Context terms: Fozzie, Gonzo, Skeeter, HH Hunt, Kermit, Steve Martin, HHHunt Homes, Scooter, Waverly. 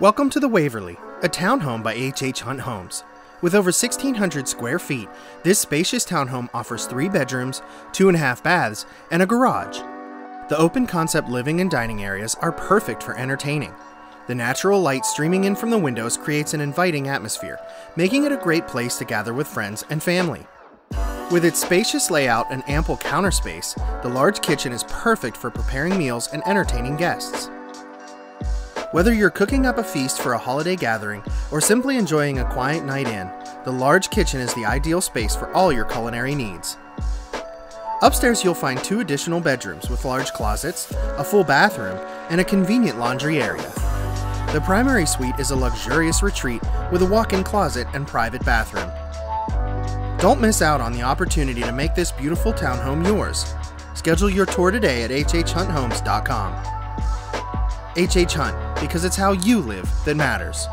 Welcome to the Waverly, a townhome by HHHunt Homes. With over 1,600 square feet, this spacious townhome offers 3 bedrooms, 2.5 baths, and a garage. The open concept living and dining areas are perfect for entertaining. The natural light streaming in from the windows creates an inviting atmosphere, making it a great place to gather with friends and family. With its spacious layout and ample counter space, the large kitchen is perfect for preparing meals and entertaining guests. Whether you're cooking up a feast for a holiday gathering or simply enjoying a quiet night in, the large kitchen is the ideal space for all your culinary needs. Upstairs you'll find 2 additional bedrooms with large closets, a full bathroom, and a convenient laundry area. The primary suite is a luxurious retreat with a walk-in closet and private bathroom. Don't miss out on the opportunity to make this beautiful townhome yours. Schedule your tour today at hhhunthomes.com. HH Hunt, because it's how you live that matters.